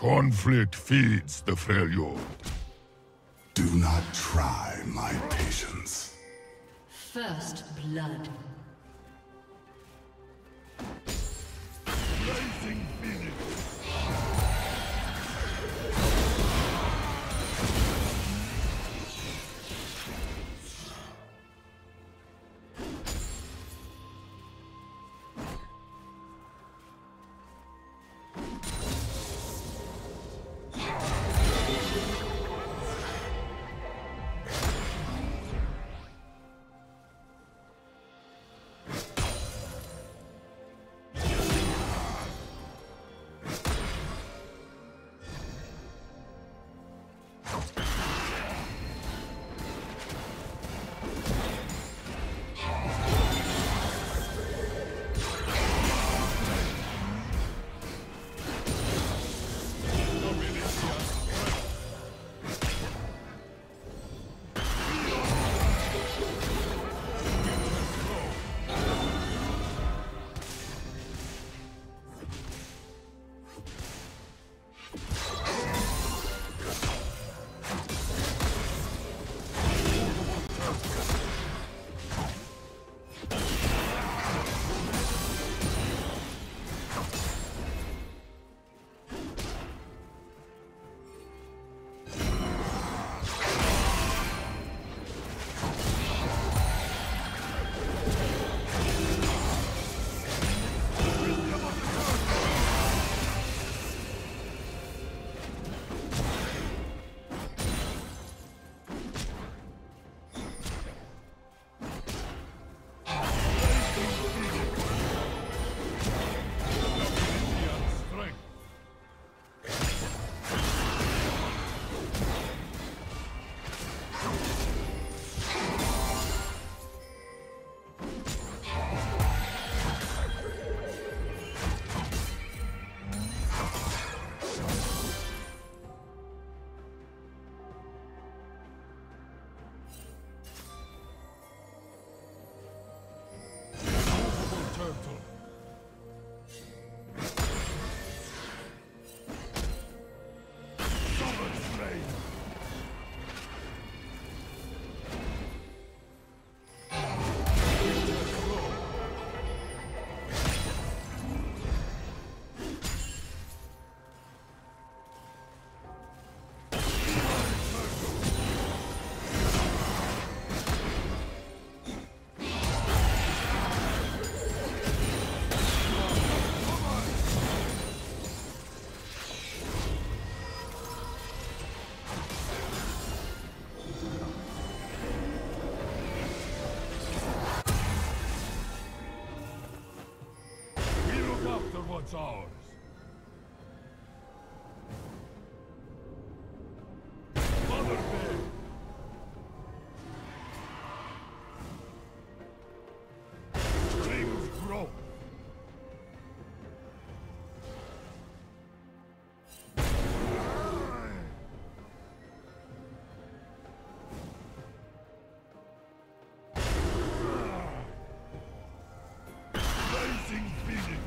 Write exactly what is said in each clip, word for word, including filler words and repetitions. Conflict feeds the Freljord. Do not try my patience. First blood. Rising Phoenix. Ours. Mother Bay. Dreams grow. Rising Phoenix.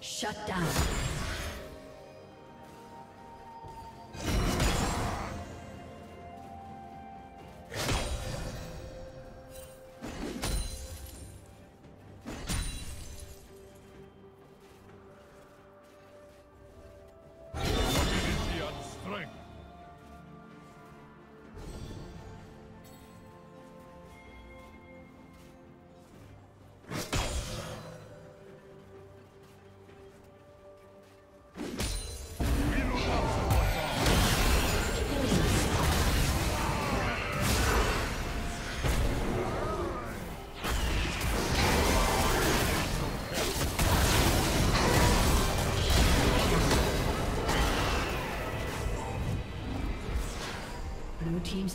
Shut down. Blue team's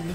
Blue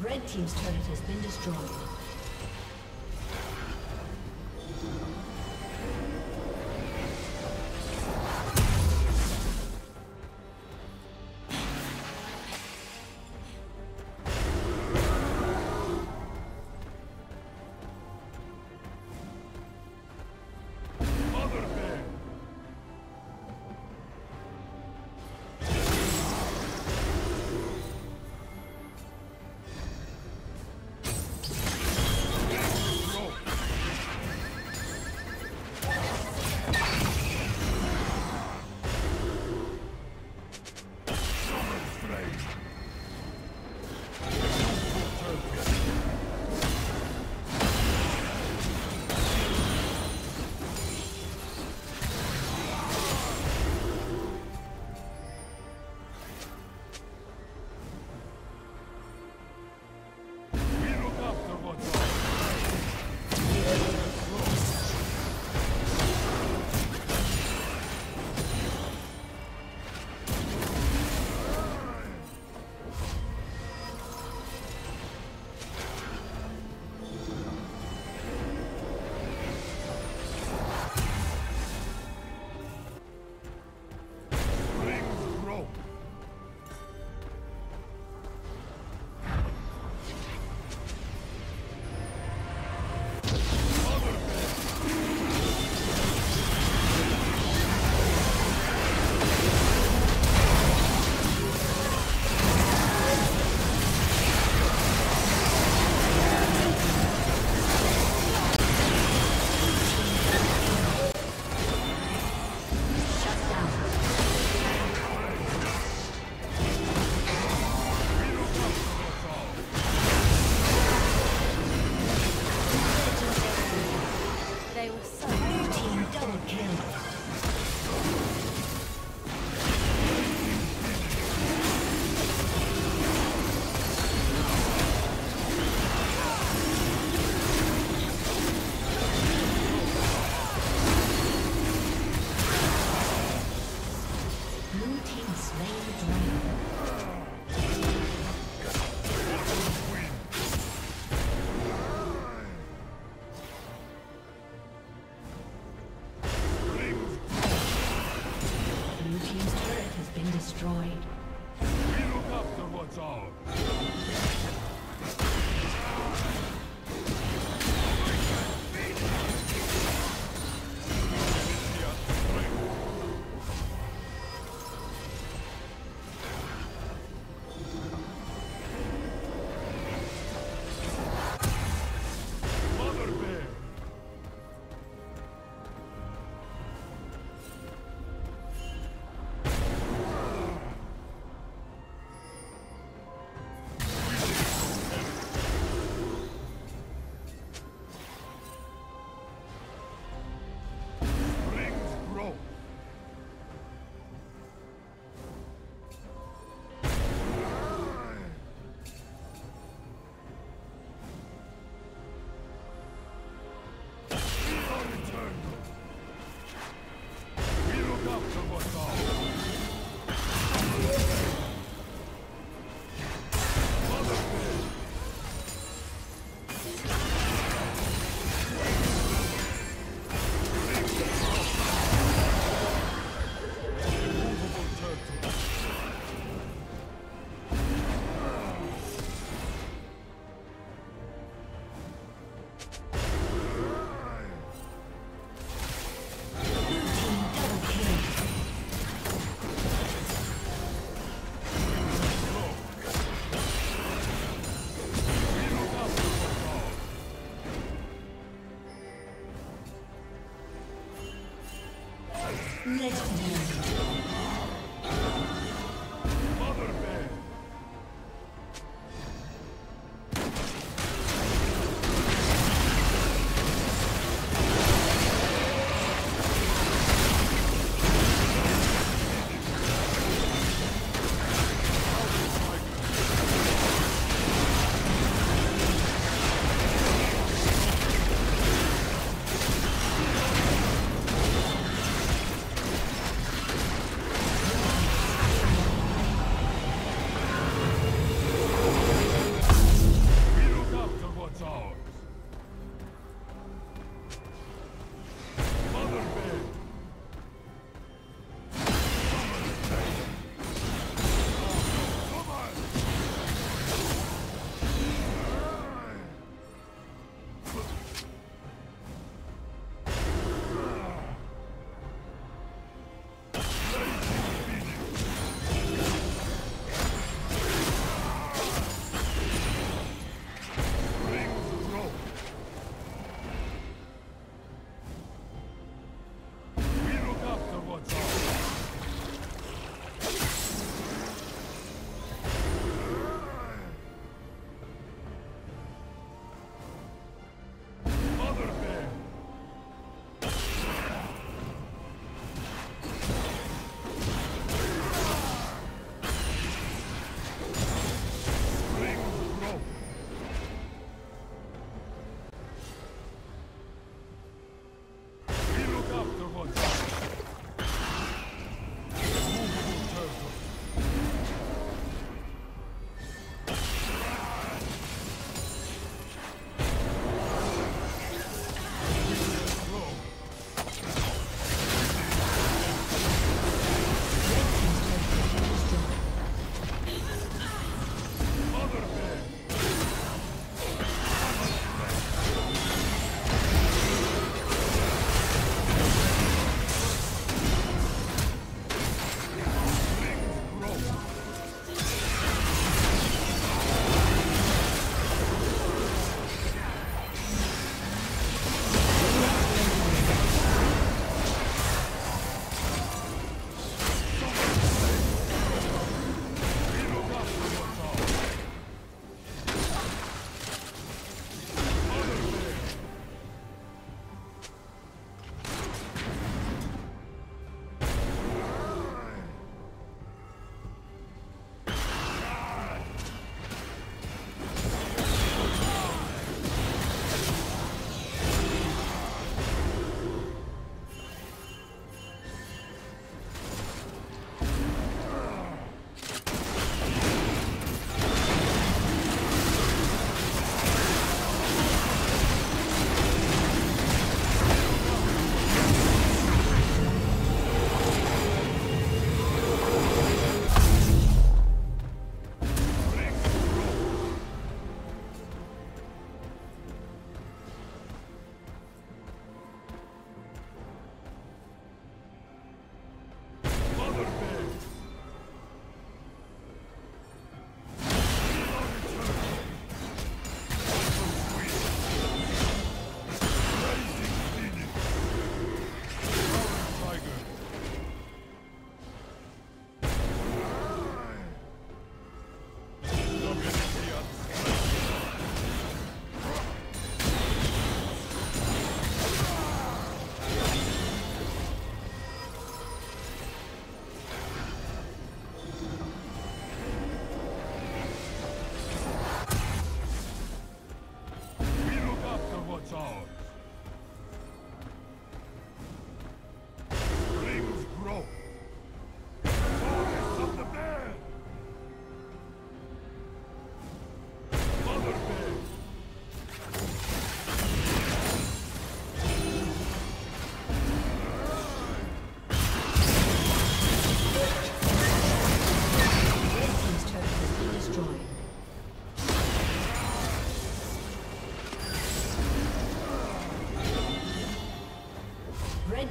Red team's turret has been destroyed.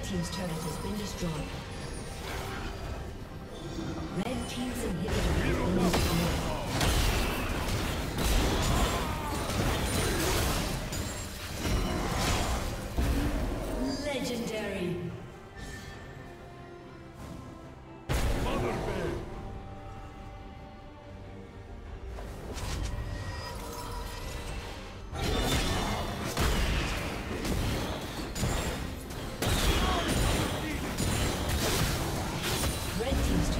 Team's turret has been destroyed. Red team's inhibitor has been destroyed. Legendary. team's